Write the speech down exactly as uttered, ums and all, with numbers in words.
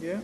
Yeah.